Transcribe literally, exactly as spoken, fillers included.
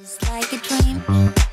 It's like a dream.